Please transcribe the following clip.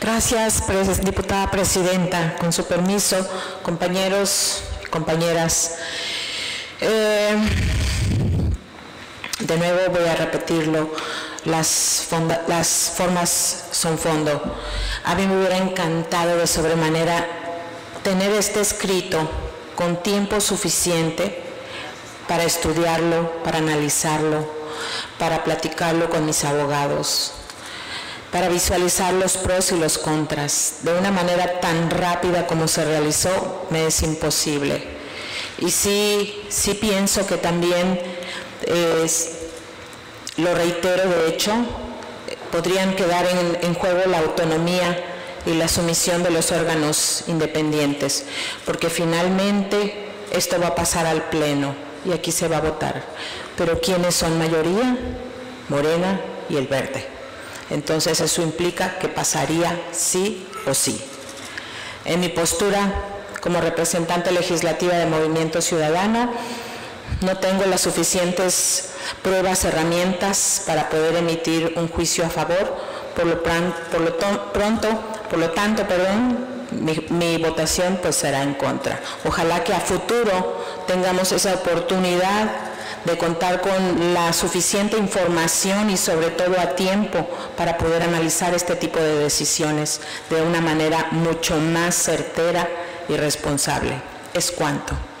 Gracias, diputada presidenta. Con su permiso, compañeros, compañeras. De nuevo voy a repetirlo, las formas son fondo. A mí me hubiera encantado de sobremanera tener este escrito con tiempo suficiente para estudiarlo, para analizarlo, para platicarlo con mis abogados, para visualizar los pros y los contras. De una manera tan rápida como se realizó, me es imposible. Y sí pienso que también, lo reitero de hecho, podrían quedar en juego la autonomía y la sumisión de los órganos independientes, porque finalmente esto va a pasar al Pleno y aquí se va a votar. Pero ¿quiénes son mayoría? Morena y el Verde. Entonces eso implica que pasaría sí o sí. En mi postura como representante legislativa de Movimiento Ciudadano, no tengo las suficientes pruebas, herramientas para poder emitir un juicio a favor. Por lo tanto, mi votación pues será en contra. Ojalá que a futuro tengamos esa oportunidad de contar con la suficiente información y sobre todo a tiempo para poder analizar este tipo de decisiones de una manera mucho más certera y responsable. Es cuanto.